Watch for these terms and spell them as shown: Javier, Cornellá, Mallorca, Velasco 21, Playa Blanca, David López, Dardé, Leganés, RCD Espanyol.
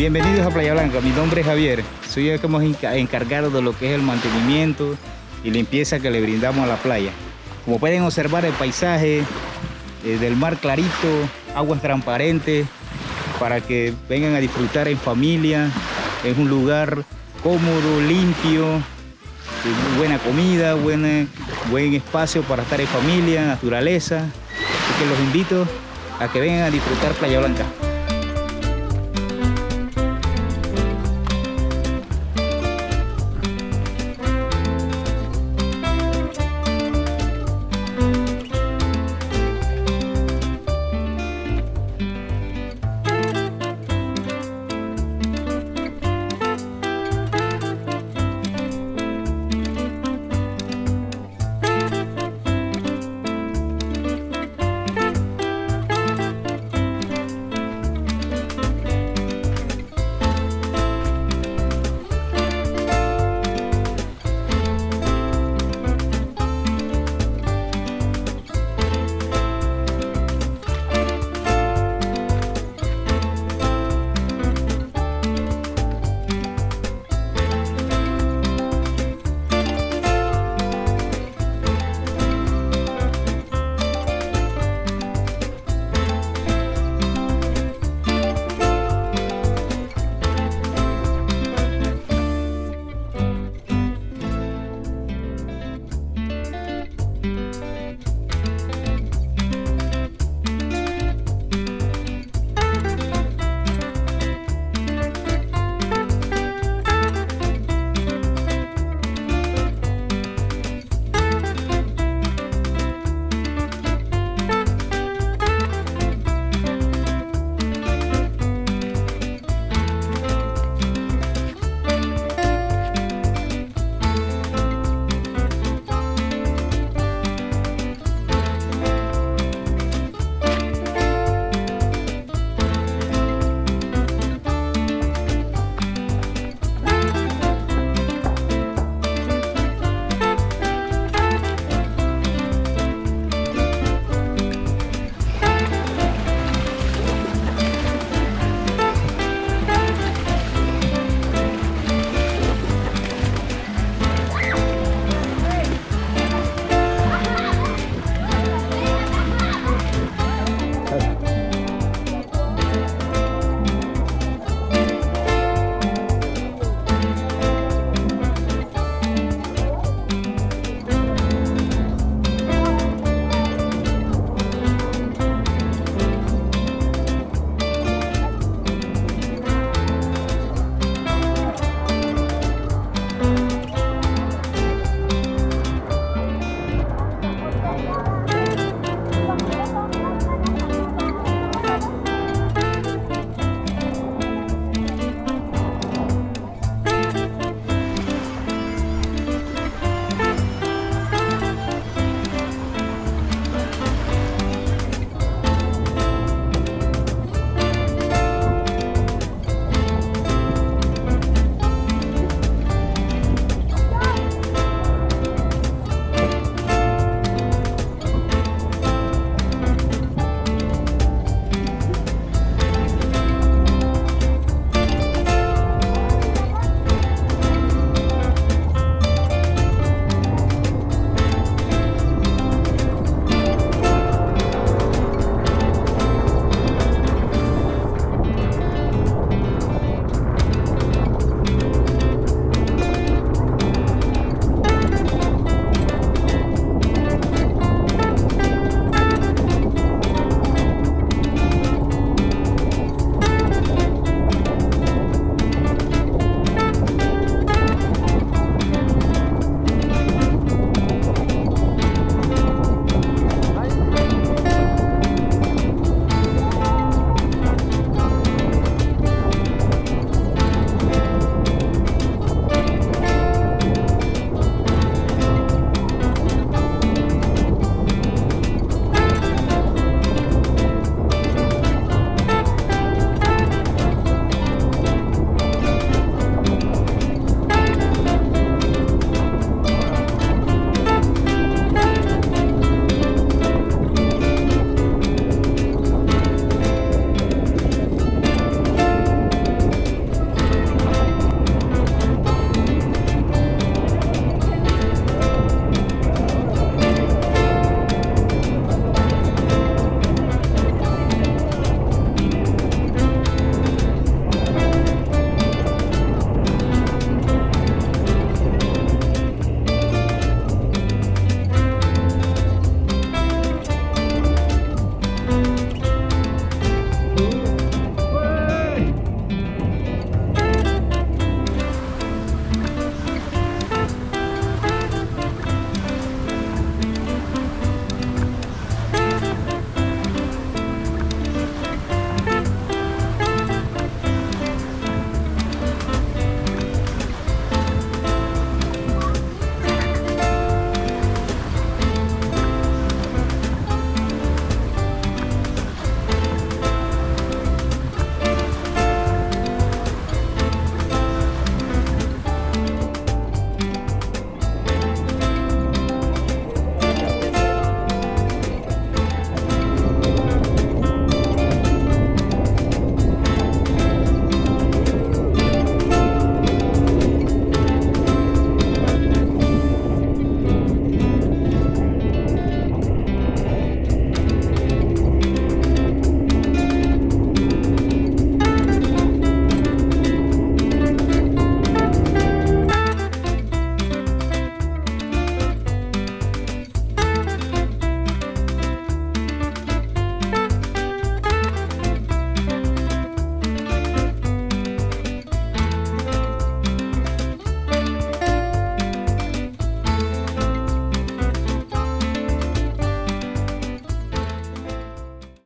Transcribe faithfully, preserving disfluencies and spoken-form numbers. Bienvenidos a Playa Blanca, mi nombre es Javier, soy el que hemos encargado de lo que es el mantenimiento y limpieza que le brindamos a la playa. Como pueden observar, el paisaje eh, del mar clarito, aguas transparentes, para que vengan a disfrutar en familia. Es un lugar cómodo, limpio, buena comida, buen, buen espacio para estar en familia, naturaleza. Así que los invito a que vengan a disfrutar Playa Blanca.